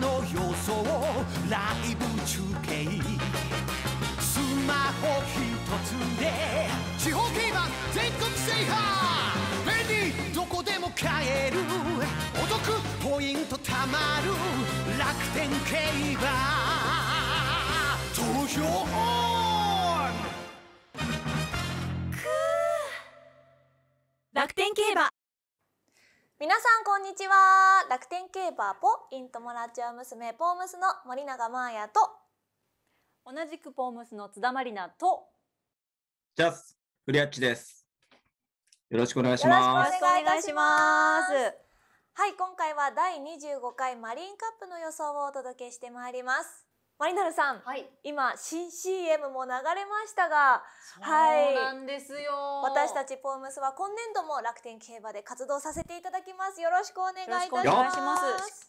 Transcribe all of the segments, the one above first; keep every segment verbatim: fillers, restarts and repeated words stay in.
の様相ライブ中継、スマホひとつで地方競馬全国制覇、便利どこでも買える、お得ポイントたまる楽天競馬、投票楽天競馬。皆さんこんにちは。楽天競馬ポイン友達は娘ポームスの森永真彩と、同じくポームスの津田まりなと、ジャスフリアッチです。よろしくお願いします。よろしくお願いします。はい、今回はだいにじゅうごかいマリンカップの予想をお届けしてまいります。マリナルさん、はい、今新 シーエム も流れましたが、そうなんですよ、はい、私たちポームスは今年度も楽天競馬で活動させていただきます。よろしくお願いいたします。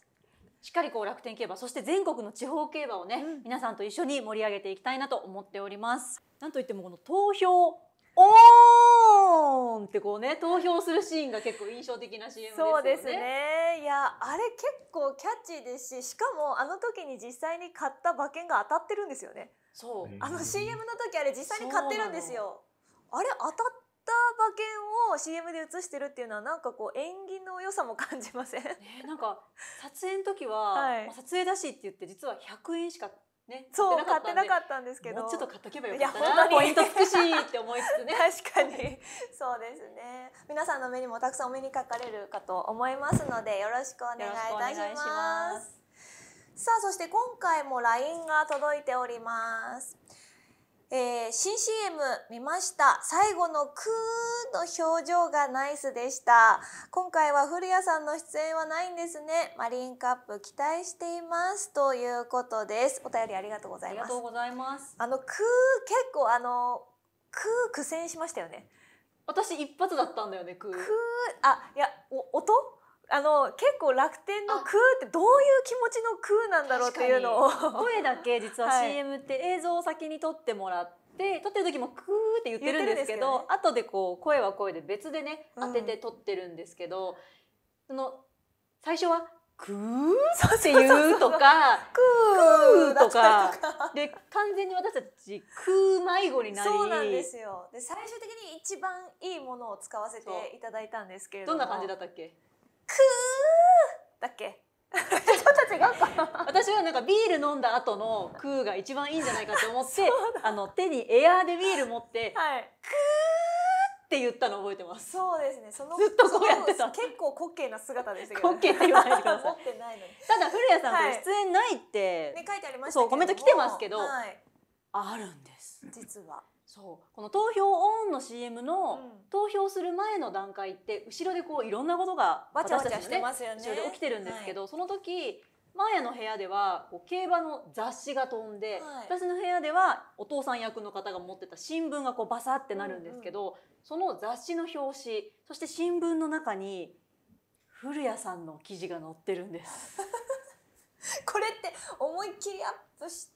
しっかりこう楽天競馬、そして全国の地方競馬をね、うん、皆さんと一緒に盛り上げていきたいなと思っております。なんといってもこの投票オーンってこうね、投票するシーンが結構印象的な シーエム ですよね。そうですね。いや、あれ結構キャッチーですし、しかもあの時に実際に買った馬券が当たってるんですよね。そう、あの シーエム の時あれ実際に買ってるんですよ。あれ当たった馬券を シーエム で映してるっていうのは、なんかこう縁起の良さも感じません、ね、なんか撮影の時は、はい、撮影だしって言って実はひゃくえんしかね、そう買ってなかったんですけど、もうちょっと買っとけばよかったな、ポイントつくしって思いつつね確かにそうですね。皆さんの目にもたくさんお目にかかれるかと思いますので、よろしくお願いいたします。さあ、そして今回も ライン が届いております。えー、新 シーエム 見ました。最後のクーの表情がナイスでした。今回は古谷さんの出演はないんですね。マリンカップ期待していますということです。お便りありがとうございます。ありがとうございます。あのクー、結構あのクー苦戦しましたよね。私一発だったんだよね、クー。クー、あ、いや、お音あの結構楽天のクーってどういう気持ちのクーなんだろうっていうのを声だけ実は シーエム って映像を先に撮ってもらって、はい、撮ってる時もクーって言ってるんですけど、ね、後でこう声は声で別でね当てて撮ってるんですけど、うん、その最初はクーって言うとかクーとかで完全に私たちクー迷子になり、そうなんですよ。で、最終的に一番いいものを使わせていただいたんですけれども、どんな感じだったっけ。クーだっけちょっと違うか私はなんかビール飲んだ後のクーが一番いいんじゃないかと思ってあの手にエアーでビール持って、はい、クーって言ったの覚えてます。そうですね、そのずっとこうやってた。結構滑稽な姿でしたけど、ね、滑稽って言わないでください持ってないのに。ただ古谷さんと出演ないって、はいね、書いてありましたけど、そうコメント来てますけど、はい、あるんです実は。そうこの投票オンの シーエム の投票する前の段階って後ろでこういろんなことがバチャバチャしてますよね。後ろで起きてるんですけど、はい、その時マーヤの部屋ではこう競馬の雑誌が飛んで、はい、私の部屋ではお父さん役の方が持ってた新聞がこうバサってなるんですけど、うんうん、その雑誌の表紙、そして新聞の中に古谷さんの記事が載ってるんですこれって思いっきりアップして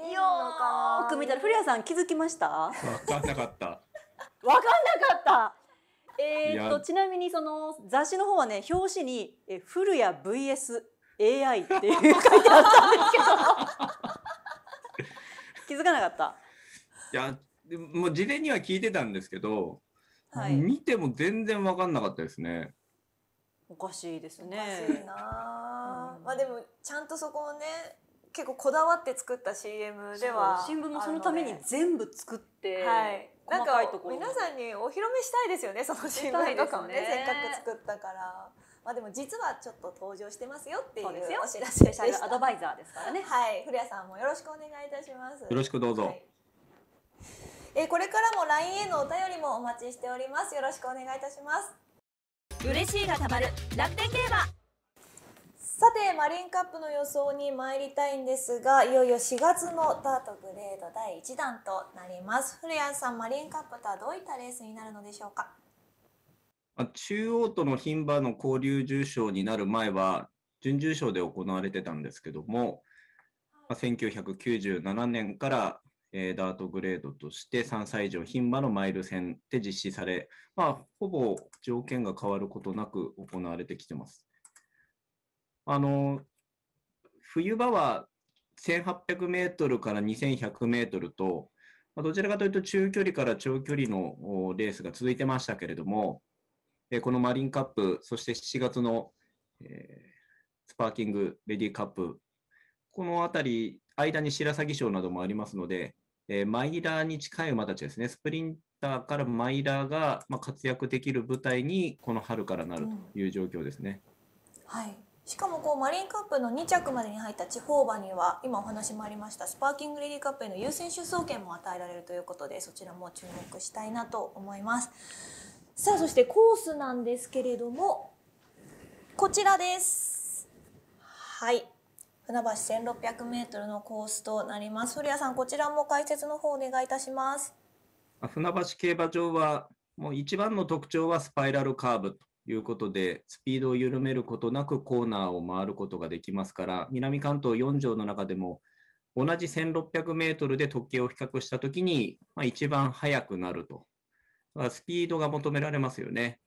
見えるのかな。よく見たら古谷さん気づきました？わかんなかった。わかんなかった。えー、っとちなみにその雑誌の方はね、表紙に古谷 ブイエスエーアイ っていう書いてあったんですけど気づかなかった。いや、もう事前には聞いてたんですけど、はい、見ても全然わかんなかったですね。おかしいですね。おかしいな。うん、まあでもちゃんとそこをね。結構こだわって作った シーエム では、新聞もそのために全部作って、はい、なんか皆さんにお披露目したいですよね、その シーエム とかもね、せっかく作ったから。まあでも実はちょっと登場してますよっていうお知らせでした。スペシャルアドバイザーですからね。はい、古谷さんもよろしくお願いいたします。よろしくどうぞ。はい、えー、これからも ライン へのお便りもお待ちしております。よろしくお願いいたします。嬉しいがたまる楽天競馬。さて、マリンカップの予想に参りたいんですが、いよいよしがつのダートグレードだいいちだんとなります。古谷さん、マリンカップとはどういったレースになるのでしょうか。中央との牝馬の交流重賞になる前は準重賞で行われてたんですけども、はい、せんきゅうひゃくきゅうじゅうななねんからダートグレードとしてさんさい以上牝馬のマイル戦で実施され、まあ、ほぼ条件が変わることなく行われてきてます。あの冬場はせんはっぴゃくメートルからにせんひゃくメートルと、どちらかというと中距離から長距離のレースが続いてましたけれども、このマリンカップ、そしてしちがつのスパーキングレディーカップ、このあたり、間に白鷺賞などもありますので、マイラーに近い馬たちですね、スプリンターからマイラーが活躍できる舞台に、この春からなるという状況ですね。うん、はい、しかもこうマリンカップのにちゃくまでに入った地方馬には、今お話もありましたスパーキングレディーカップへの優先出走権も与えられるということで、そちらも注目したいなと思います。さあ、そしてコースなんですけれども、こちらです。はい、船橋 せんろっぴゃくメートル のコースとなります。古谷さん、こちらも解説の方お願いいたします。船橋競馬場はもう一番の特徴はスパイラルカーブということで、スピードを緩めることなくコーナーを回ることができますから、南関東よんじょうの中でも同じ せんろっぴゃくメートル で時計を比較したときに、まあ、一番速くなると、まあ、スピードが求められますよね。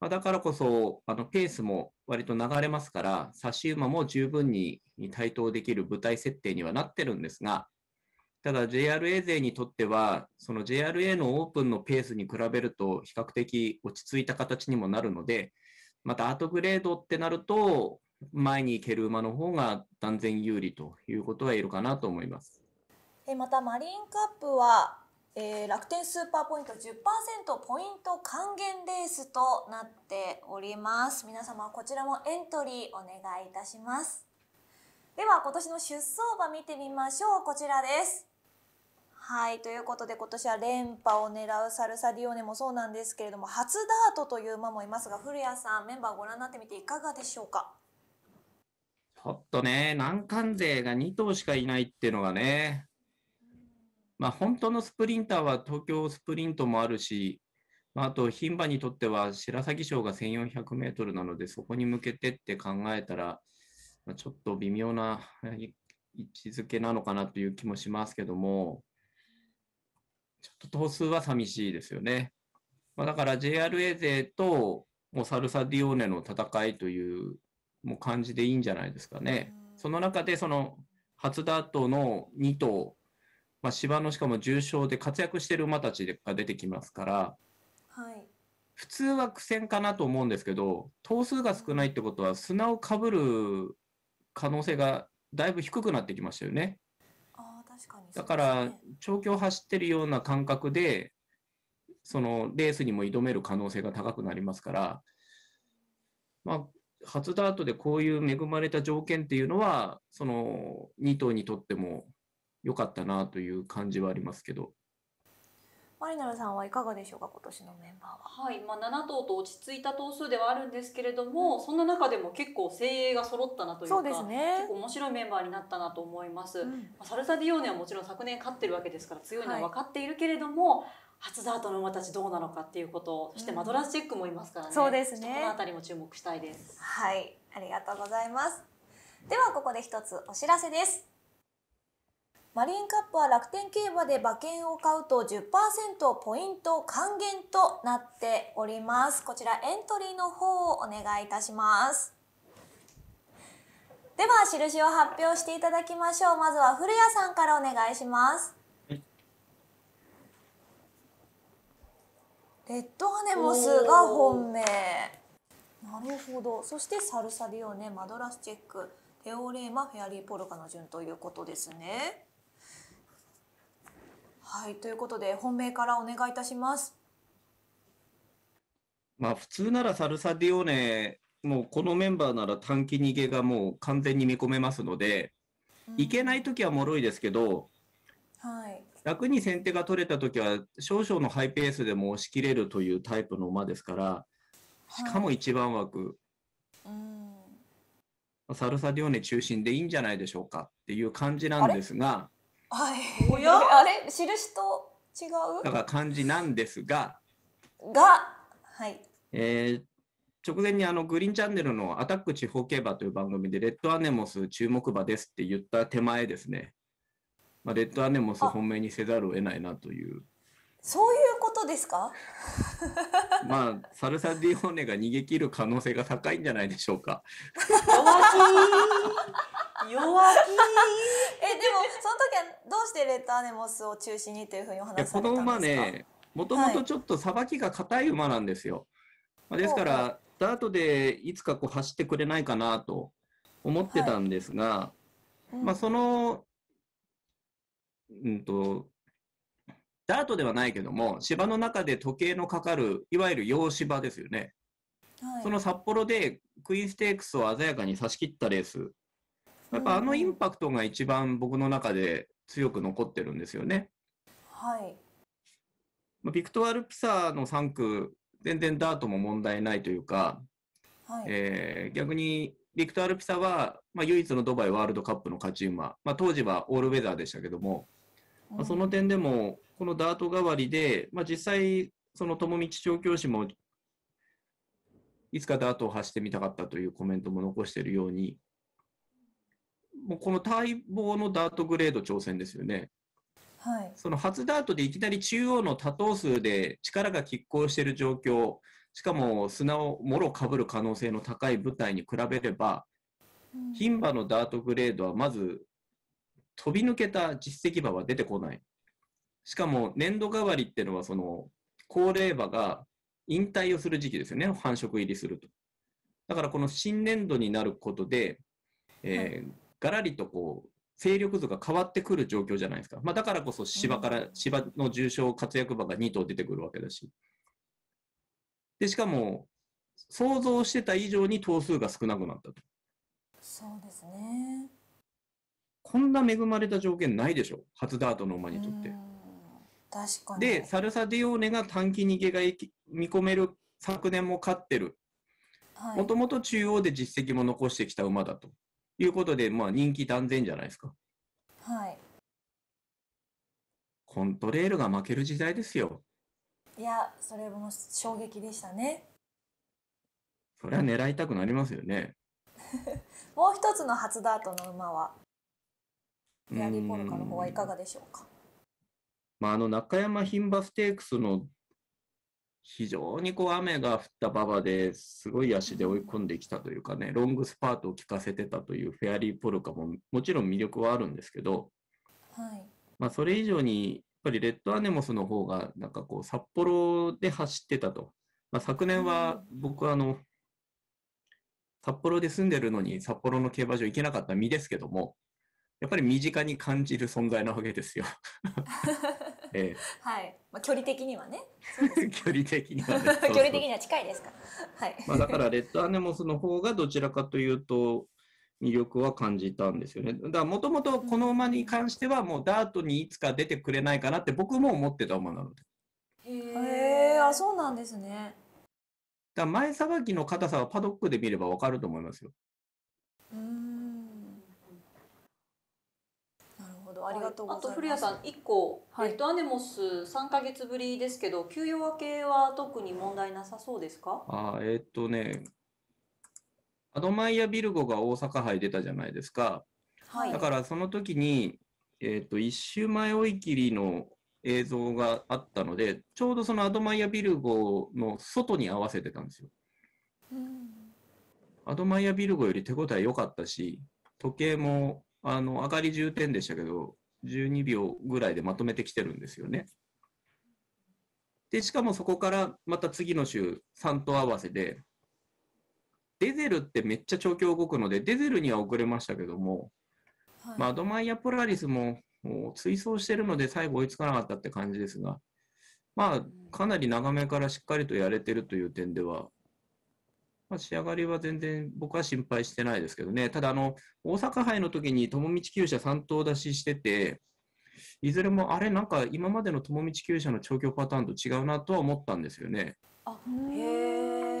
まあ、だからこそあのペースも割と流れますから、差し馬も十分に対等できる舞台設定にはなってるんですが、ただ ジェイアールエー 勢にとっては、その ジェイアールエー のオープンのペースに比べると比較的落ち着いた形にもなるので、またアートグレードってなると、前に行ける馬の方が断然有利ということは言えるかなと思います。またマリンカップは、えー、楽天スーパーポイント じゅっパーセント ポイント還元レースとなっております。皆様こちらもエントリーお願いいたします。では今年の出走馬見てみましょう。こちらです。はい、ということで今年は連覇を狙うサルサディオネもそうなんですけれども、初ダートという馬もいますが、古谷さん、メンバーをご覧になってみていかがでしょうか。ちょっとね、難関勢がにとうしかいないっていうのがね、まあ、本当のスプリンターは東京スプリントもあるし、まあ、あと牝馬にとっては白鷺賞が せんよんひゃくメートル なので、そこに向けてって考えたら、まあ、ちょっと微妙な位置づけなのかなという気もしますけども。ちょっと頭数は寂しいですよね。まあ、だから ジェイアールエー 勢ともうサルサディオーネの戦いという、もう感じでいいんじゃないですかね。その中でその初ダートのにとう、まあ、芝のしかも重賞で活躍している馬たちが出てきますから、はい、普通は苦戦かなと思うんですけど、頭数が少ないってことは砂をかぶる可能性がだいぶ低くなってきましたよね。だから長距離を走ってるような感覚でそのレースにも挑める可能性が高くなりますから、まあ、初ダートでこういう恵まれた条件っていうのはそのに頭にとっても良かったなという感じはありますけど。マリナルさんはいかがでしょうか、今年のメンバーは。はい、まあ、ななとうと落ち着いた頭数ではあるんですけれども、そんな中でも結構精鋭が揃ったなというか、そうですね、結構面白いメンバーになったなと思います、うん。まあ、サルサディオーネはもちろん昨年勝ってるわけですから強いのは分かっているけれども、はい、初ダートの馬たちどうなのかっていうこと、そしてマドラスチェックもいますからね、うん、そうですね、この辺りも注目したいです。はい、ありがとうございます。ではここで一つお知らせです。マリンカップは楽天競馬で馬券を買うと じゅっパーセント ポイント還元となっております。こちらエントリーの方をお願いいたします。では印を発表していただきましょう。まずは古谷さんからお願いします。レッドアネモスが本命。なるほど。そしてサルサディオネ、マドラスチェック、テオレーマ、フェアリーポルカの順ということですね。はい、ということで本命からお願いいたします。まあ普通ならサルサディオーネ、もうこのメンバーなら短期逃げがもう完全に見込めますので、うん、いけないときは脆いですけど、はい、楽に先手が取れたときは少々のハイペースでも押し切れるというタイプの馬ですから、しかも一番枠、はいうん、サルサディオーネ中心でいいんじゃないでしょうかっていう感じなんですが。はい、おやあれ印と違うだから感じなんですがが、はいえー、直前にあのグリーンチャンネルの「アタック地方競馬」という番組でレッドアネモス注目馬ですって言った手前ですね、まあ、レッドアネモス本命にせざるを得ないなというそういうことですかまあサルサディオーネが逃げ切る可能性が高いんじゃないでしょうか。弱気え、でもその時はどうしてレターネモスを中心にというふうにお話しされたんですか？この馬ね、もともとちょっとさばきが硬い馬なんですよ。はい、ですからダートでいつかこう走ってくれないかなと思ってたんですが、はいうん、まあそのうんとダートではないけども芝の中で時計のかかるいわゆる洋芝ですよね。はい、その札幌でクイーンステークスを鮮やかに差し切ったレース、やっぱあのインパクトが一番僕の中で強く残ってるんですよね。はい、ビクトワルピサのさん区全然ダートも問題ないというか、はいえー、逆にビクトワルピサは、まあ、唯一のドバイワールドカップの勝ち馬、まあ、当時はオールウェザーでしたけども、うんまあ、その点でもこのダート代わりで、まあ、実際その友道調教師もいつかダートを走ってみたかったというコメントも残しているように、もうこの待望のダートグレード挑戦ですよね。はい、その初ダートでいきなり中央の多頭数で力が拮抗している状況、しかも砂をもろかぶる可能性の高い舞台に比べれば、牝馬のダートグレードはまず飛び抜けた実績馬は出てこない。しかも年度代わりっていうのはその高齢馬が引退をする時期ですよね、繁殖入りすると。だからこの新年度になることで、えーはい、がらりとこう勢力図が変わってくる状況じゃないですか。まあ、だからこそ芝から芝の重賞活躍馬がに頭出てくるわけだし、でしかも想像してた以上に頭数が少なくなったと。そうですね、こんな恵まれた条件ないでしょ、初ダートの馬にとって。確かに。でサルサディオーネが短期逃げが見込める、昨年も勝ってる、もともと中央で実績も残してきた馬だということで、まあ、人気断然じゃないですか。はい、コントレールが負ける時代ですよ。いや、それも衝撃でしたね。それは狙いたくなりますよね。もう一つの初ダートの馬はフェアリーポルカの方はいかがでしょうか？まあ、あの中山牝馬ステークスの非常にこう雨が降った馬場ですごい足で追い込んできたというかね、ロングスパートを効かせてたというフェアリーポルカももちろん魅力はあるんですけど、はい、まあそれ以上にやっぱりレッドアネモスの方がなんかこう札幌で走ってたと。まあ、昨年は僕はあの札幌で住んでるのに札幌の競馬場行けなかった身ですけども、やっぱり身近に感じる存在なわけですよ。ええ、はい、まあ、距離的にはね。距離的にはね。距離的には近いですか。はい。まあだからレッドアネモスの方がどちらかというと魅力は感じたんですよね。だからもともとこの馬に関してはもうダートにいつか出てくれないかなって僕も思ってた馬なので。へえ、あ、そうなんですね。だから前さばきの硬さはパドックで見ればわかると思いますよ。うーん。ありがとうございます。あと古谷さん、いっこ、はい、レッドアネモスさんかげつぶりですけど、休養明けは特に問題なさそうですか？あえー、っとね、アドマイヤ・ビルゴが大阪杯出たじゃないですか。はい、だからその時に、えー、っと一周前追い切りの映像があったので、ちょうどそのアドマイヤ・ビルゴの外に合わせてたんですよ。うん、アドマイヤ・ビルゴより手応え良かったし、時計もあの上がりじゅってんでしたけどじゅうにびょうぐらいでまとめてきてるんですよね。でしかもそこからまた次の週さん頭合わせで、デゼルってめっちゃ調教動くのでデゼルには遅れましたけども、はい、まあ、アドマイヤ・ポラリスももう追走してるので最後追いつかなかったって感じですが、まあかなり長めからしっかりとやれてるという点では、まあ、仕上がりは全然僕は心配してないですけどね。ただあの大阪杯の時に友道厩舎さん頭出ししてて、いずれもあれなんか今までの友道厩舎の調教パターンと違うなとは思ったんですよね。あ、へ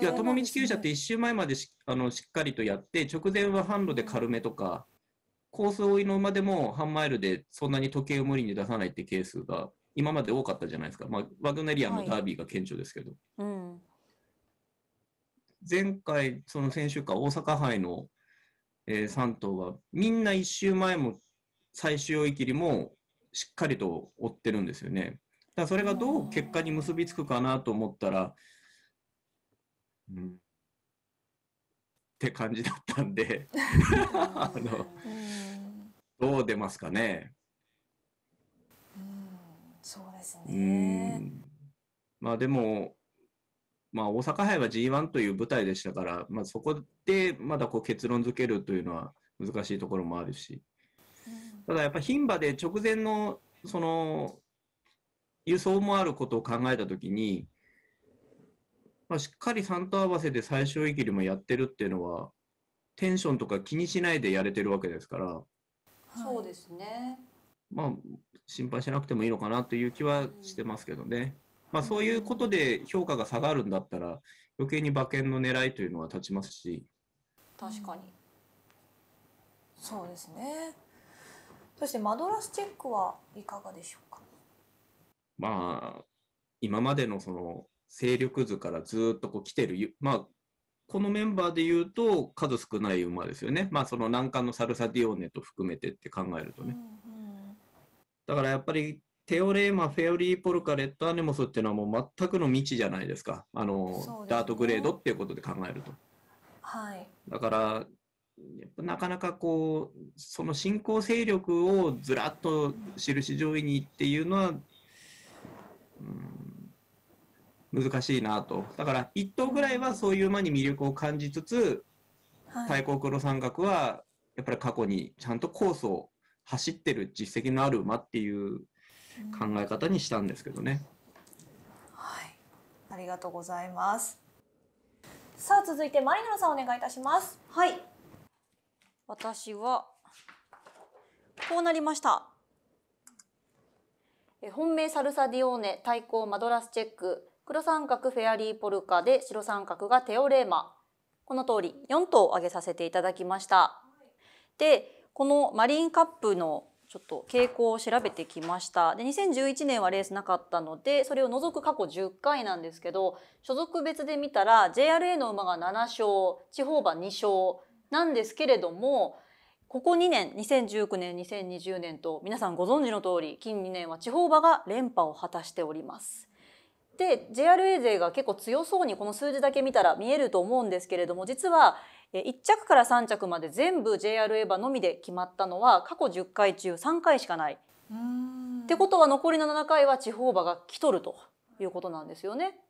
え。いや、友道厩舎っていっ周前までし、あのしっかりとやって、直前は販路で軽めとか、コース追いの馬でも半マイルでそんなに時計を無理に出さないってケースが今まで多かったじゃないですか。まあ、ワグネリアンのダービーが顕著ですけど、はい、うん、前回、その先週か大阪杯の、えー、さん頭はみんないっ周前も最終追い切りもしっかりと追ってるんですよね。だからそれがどう結果に結びつくかなと思ったら、うん、って感じだったんであのどう出ますかね。うんそうですね。うんまあでも、まあ、大阪杯は ジーワン という舞台でしたから、まあ、そこでまだこう結論づけるというのは難しいところもあるし、ただやっぱ牝馬で直前のその輸送もあることを考えたときに、まあ、しっかりさん頭合わせで最終イギリもやってるっていうのはテンションとか気にしないでやれてるわけですから、そうですね。まあ心配しなくてもいいのかなという気はしてますけどね。まあそういうことで評価が下がるんだったら余計に馬券の狙いというのは立ちますし、確かにそうですね。そしてマドラスチェックはいかがでしょうか。まあ今までのその勢力図からずっとこう来てる、まあこのメンバーでいうと数少ない馬ですよね。まあその難関のサルサディオーネと含めてって考えるとね、うんうん、だからやっぱりテオレーマ、フェオリーポルカ、レッドアネモスっていうのはもう全くの未知じゃないですか、あの、ね、ダートグレードっていうことで考えると、はい、だからやっぱなかなかこうその進行勢力をずらっと印上位にっていうのは、うん、難しいなと。だからいっ頭ぐらいはそういう馬に魅力を感じつつ、はい、対抗黒三角はやっぱり過去にちゃんとコースを走ってる実績のある馬っていう考え方にしたんですけどね、うん、はい、ありがとうございます。さあ続いてマリノさんお願いいたします。はい、私はこうなりました。え本命サルサディオーネ、対抗マドラスチェック、黒三角フェアリーポルカで白三角がテオレーマ、この通りよん頭挙げさせていただきました。でこのマリンカップのちょっと傾向を調べてきました。でにせんじゅういちねんはレースなかったのでそれを除く過去じゅっかいなんですけど、所属別で見たら ジェイアールエー の馬がななしょう、地方馬にしょうなんですけれども、ここにねん、にせんじゅうきゅうねん、にせんにじゅうねんと皆さんご存知の通り近にねんは地方馬が連覇を果たしております。で ジェイアールエー 勢が結構強そうにこの数字だけ見たら見えると思うんですけれども、実はいっちゃくからさんちゃくまで全部 ジェイアールエー 馬のみで決まったのは過去じゅっかい中さんかいしかない。うーんってことは残りのななかいは地方馬が来とるということなんですよね。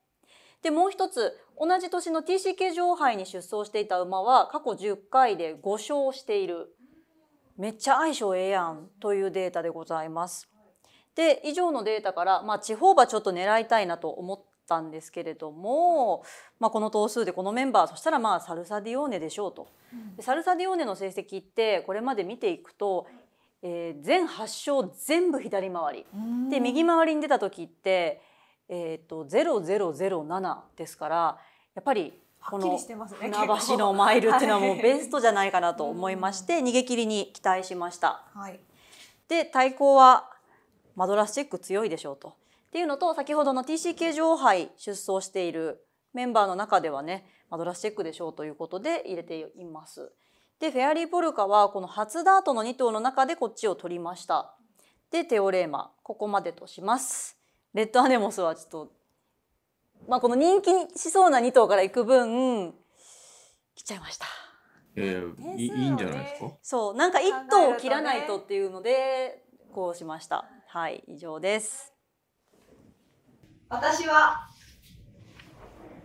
でもう一つ、同じ年の ティーシーケー 上杯に出走していた馬は過去じゅっかいでごしょうしている、めっちゃ相性ええやんというデータでございます。で以上のデータから、まあ、地方馬ちょっと狙いたいなと思ったんですけれども、まあ、この頭数でこのメンバー、そしたらまあサルサディオーネでしょうと。でサルサディオーネの成績ってこれまで見ていくと、えー、全はっしょう全部左回りで、右回りに出た時って、えー、とゼロゼロゼロななですから、やっぱりこの船橋のマイルっていうのはもうベストじゃないかなと思いまして逃げ切りに期待しました。はい、で対抗はマドラスチェック強いでしょうと。っていうのと、先ほどの ティーシーケー 上杯出走しているメンバーの中ではね、マドラスチェックでしょうということで入れています。でフェアリーポルカはこの初ダートのに頭の中でこっちを取りました。でテオレーマここまでとします。レッドアネモスはちょっと、まあ、この人気しそうなに頭から行く分切っちゃいました。えー、いいんじゃないですか。そうなんかいっ頭を切らないとっていうのでこうしました。はい、以上です。私は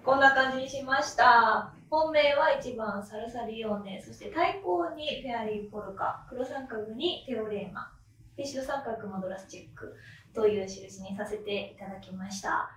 こんな感じにしました。本命はいちばんサルサディオーネ、そして対抗にフェアリーポルカ、黒三角にテオレーマ、白三角マドラスチェックという印にさせていただきました。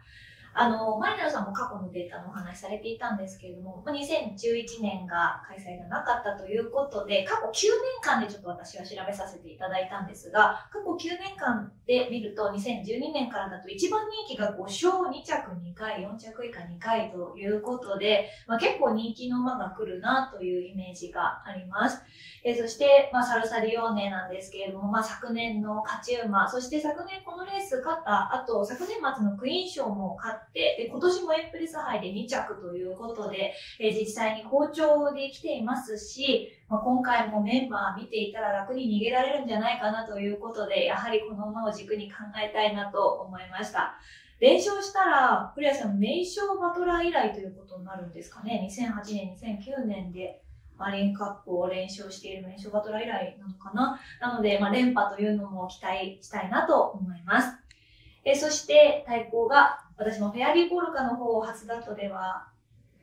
あのマリナルさんも過去のデータのお話しされていたんですけれども、にせんじゅういちねんが開催がなかったということで過去きゅうねんかんでちょっと私は調べさせていただいたんですが、過去きゅうねんかんで見るとにせんじゅうにねんからだといちばん人気がごしょう、にちゃくにかい、よんちゃく以下にかいということで、まあ、結構人気の馬が来るなというイメージがあります。えそして、まあ、サルサディオーネなんですけれども、まあ、昨年の勝ち馬、そして昨年このレース勝ったあと昨年末のクイーン賞も勝ったで、今年もエンプレス杯でにちゃくということで、え実際に好調できていますし、まあ、今回もメンバー見ていたら楽に逃げられるんじゃないかなということで、やはりこの馬を軸に考えたいなと思いました。連勝したら、古谷さん、名勝バトラー以来ということになるんですかね。にせんはちねん、にせんきゅうねんでまあ、レンカップを連勝している連勝バトラー以来なのかな。なので、まあ、連覇というのも期待したいなと思います。えそして対抗が、私もフェアリーポルカの方を初ダートでは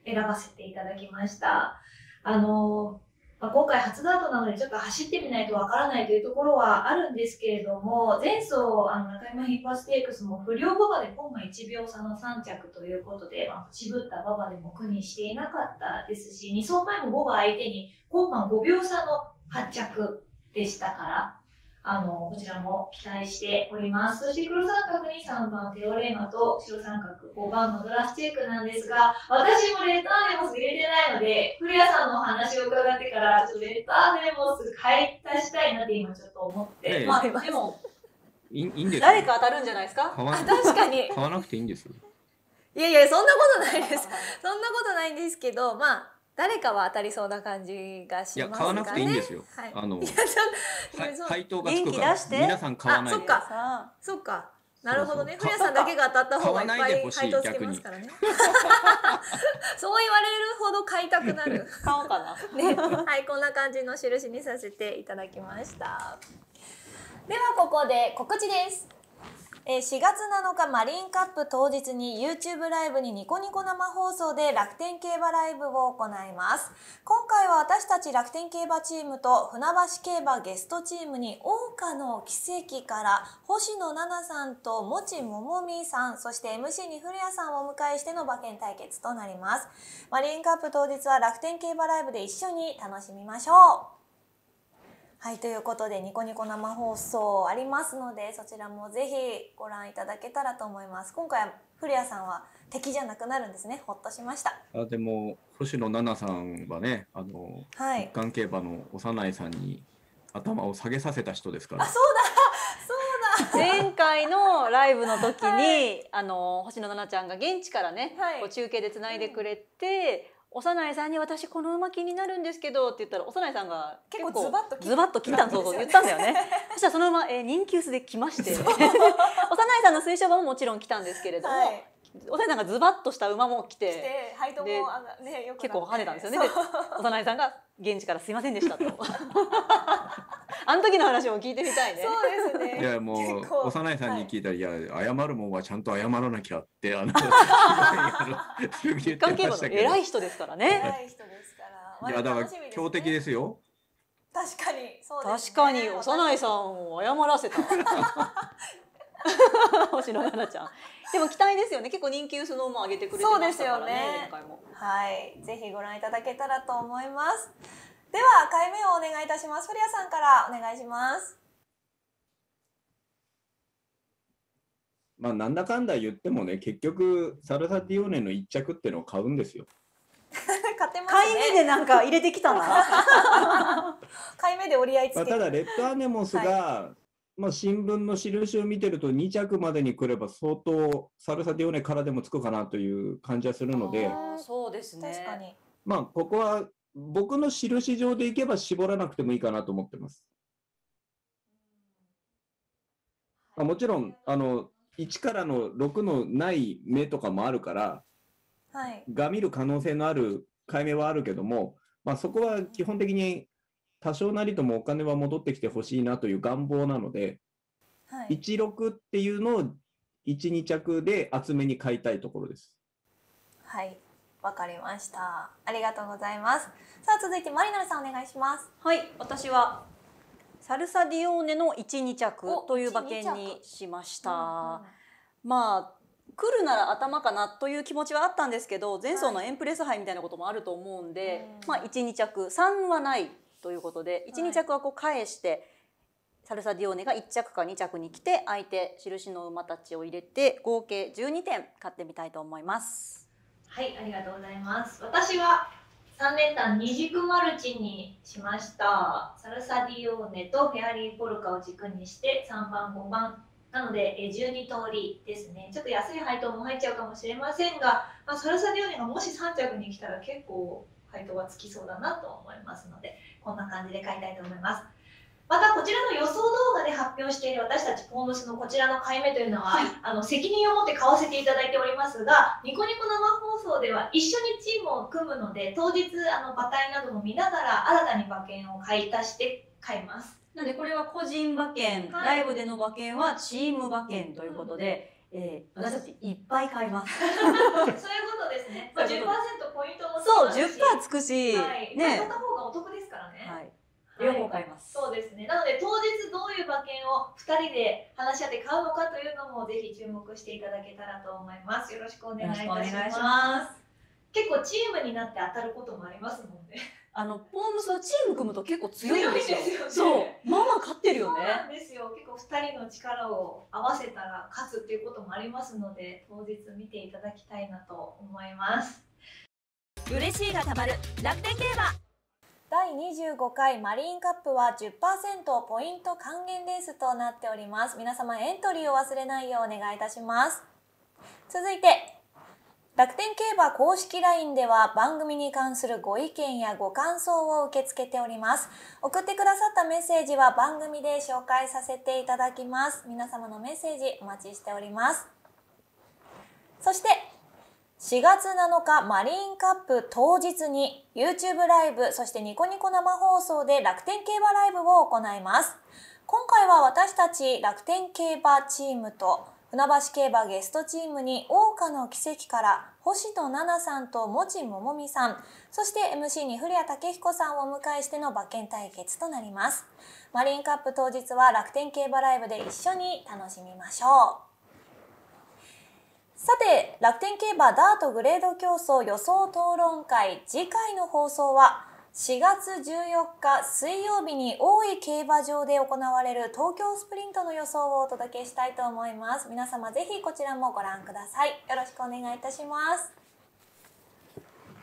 選ばせていただきました。あのまあ、今回初ダートなのでちょっと走ってみないとわからないというところはあるんですけれども、前走あの中山ヒーパーステークスも不良馬場で今回いちびょう差のさんちゃくということで、まあ、渋った馬場でも苦にしていなかったですし、に走前もごば相手に今晩ごびょう差のはっちゃくでしたから。あの、こちらも期待しております。そして黒三角にさんばんテオレーマと白三角ごばんのドラスチェックなんですが、私もレターネモス入れてないので、古谷さんのお話を伺ってから、ちょっとレターネモス買い足したいなって今ちょっと思って。ええ、まあ、でも、いいんですか？誰か当たるんじゃないですか？確かに。買わなくていいんですよ。いやいや、そんなことないです。そんなことないんですけど、まあ、誰かは当たりそうな感じがしますがね。いや買わなくていいんですよ。はい、あの配当がつくから皆さん買わないで。そっかそっか。なるほどね。古谷さんだけが当たった方がいっぱい配当つけますからね。そう言われるほど買いたくなる。買おうかな。ね、はいこんな感じの印にさせていただきました。ではここで告知です。しがつなのかマリンカップ当日に YouTube ライブにニコニコ生放送で楽天競馬ライブを行います。今回は私たち楽天競馬チームと船橋競馬ゲストチームに桜花の奇跡から星野奈々さんともちももみさん、そして エムシー に古谷さんをお迎えしての馬券対決となります。マリンカップ当日は楽天競馬ライブで一緒に楽しみましょう。はい、ということでニコニコ生放送ありますので、そちらもぜひご覧いただけたらと思います。今回古谷さんは敵じゃなくなるんですね。ほっとしました。あ、でも星野奈々さんはね、あの、はい、一貫競馬の幼いさんに頭を下げさせた人ですから。あ、そうだ、そうだ。前回のライブの時に、はい、あの星野奈々ちゃんが現地からね、はい、中継でつないでくれて。うん、幼いさんに私この馬気になるんですけどって言ったら、幼いさんが結構ズバッと切ったんそうそう言ったんだよね。そしたらその馬、えー、人気薄で来まして幼いさんの推奨馬ももちろん来たんですけれども、はい、幼いさんがズバッとした馬も来て結構跳ねたんですよね。で幼いさんが現地からすいませんでしたとあの時の話も聞いてみたいね。そうですね。いやもう幼いさんに聞いたら、いや謝るもんはちゃんと謝らなきゃってあの一貫競馬の偉い人ですからね。偉い人ですから。いやだから強敵ですよ。確かにそうですね。確かに幼いさんを謝らせた。星野奈々ちゃん。でも期待ですよね。結構人気薄の馬を上げてくれてましたからね。はい、ぜひご覧いただけたらと思います。では回目をお願いいたします。古谷さんからお願いします。まあなんだかんだ言ってもね、結局サルサティオーネの一着っていうのを買うんですよ。買ってますね。買い目でなんか入れてきたな。買い目で折り合いつけ。まあただレッドアネモスが、はい、まあ新聞の印を見てるとにちゃくまでに来れば相当サルサティオーネからでもつくかなという感じはするので。そうですね。確かに。まあここは。僕の印上でいけば絞らなくてもいいかなと思ってます。まあ、もちろんあのいちからのろくのない目とかもあるから、はい、が見る可能性のある買い目はあるけども、まあ、そこは基本的に多少なりともお金は戻ってきてほしいなという願望なので、はい、いちろくっていうのをいちにちゃくで厚めに買いたいところです。はい、わかりました。ありがとうございます。さあ続いてマリナルさんお願いします。はい、私はサルサディオーネのいちにちゃくという馬券にしました。うんうん、まあ来るなら頭かなという気持ちはあったんですけど、前走のエンプレス杯みたいなこともあると思うんで、はい、まあいちにちゃくさんはないということで、はい、いちにちゃくはこう返してサルサディオーネがいっちゃくかにちゃくに来て相手印の馬たちを入れて合計じゅうにてん買ってみたいと思います。はい、ありがとうございます。私はさんれんたん二軸マルチにしました。サルサディオーネとフェアリーポルカを軸にしてさんばんごばんなのでじゅうにとおりですね。ちょっと安い配当も入っちゃうかもしれませんが、まあ、サルサディオーネがもしさんちゃくに来たら結構配当はつきそうだなと思いますので、こんな感じで買いたいと思います。またこちらの予想動画で発表している私たちポンドスのこちらの買い目というのは、はい、あの責任を持って買わせていただいておりますが、ニコニコ生放送では一緒にチームを組むので、当日あの馬体なども見ながら新たに馬券を買い足して買います。なのでこれは個人馬券、はい、ライブでの馬券はチーム馬券ということで、うん、えー、私たちいっぱい買います。そういうことですね。まあ、じゅっパーセント ポイントもそう じゅっパーセント つくし、はい、ね、買った方がお得ですからね、はい、両方買います。そうですね。なので当日どういう馬券をふたりで話し合って買うのかというのもぜひ注目していただけたらと思います。よろしくお願いいたします。結構チームになって当たることもありますもんね。あのポンドスはチーム組むと結構強いんですよ。そう、まあまあ勝ってるよね。そうなんですよ。結構ふたりの力を合わせたら勝つっていうこともありますので、当日見ていただきたいなと思います。嬉しいがたまる楽天競馬だいにじゅうごかいマリーンカップは じゅっパーセント ポイント還元レースとなっております。皆様エントリーを忘れないようお願いいたします。続いて、楽天競馬公式 ライン では番組に関するご意見やご感想を受け付けております。送ってくださったメッセージは番組で紹介させていただきます。皆様のメッセージお待ちしております。そして、しがつなのかマリーンカップ当日に YouTube ライブ、そしてニコニコ生放送で楽天競馬ライブを行います。今回は私たち楽天競馬チームと船橋競馬ゲストチームに桜花の奇跡から星野奈々さんともちももみさん、そして エムシー に古谷武彦さんをお迎えしての馬券対決となります。マリーンカップ当日は楽天競馬ライブで一緒に楽しみましょう。さて、楽天競馬ダートグレード競争予想討論会、次回の放送はしがつじゅうよっか水曜日に大井競馬場で行われる東京スプリントの予想をお届けしたいと思います。皆様ぜひこちらもご覧ください。よろしくお願いいたします。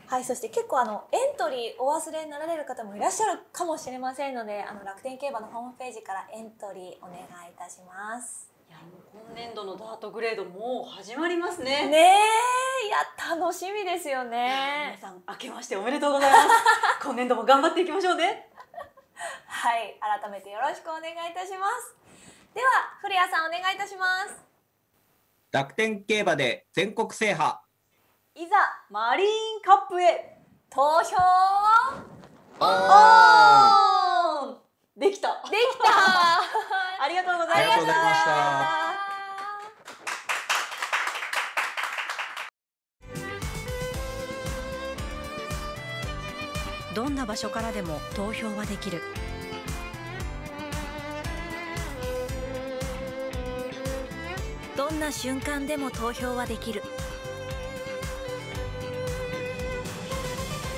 はい、そして結構あのエントリーお忘れになられる方もいらっしゃるかもしれませんので、あの楽天競馬のホームページからエントリーお願いいたします。いや、もう今年度のダートグレードもう始まりますね。ねえ、いや楽しみですよね。皆さん明けましておめでとうございます。今年度も頑張っていきましょうね。はい、改めてよろしくお願いいたします。では古谷さんお願いいたします。楽天競馬で全国制覇。いざマリーンカップへ投票。おお。できた。できた。ありがとうございました。どんな場所からでも投票はできる。どんな瞬間でも投票はできる。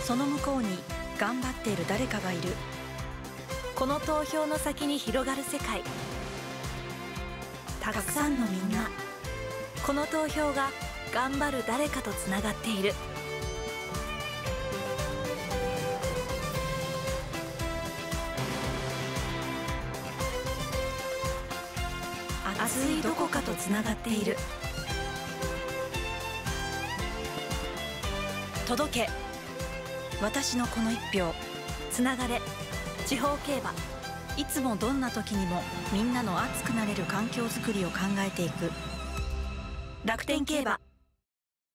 その向こうに頑張っている誰かがいる。この投票の先に広がる世界、たくさんのみんな、この投票が頑張る誰かとつながっている。熱いどこかとつながっている。届け、私のこの一票。つながれ、地方競馬。いつもどんな時にもみんなの熱くなれる環境づくりを考えていく楽天競馬。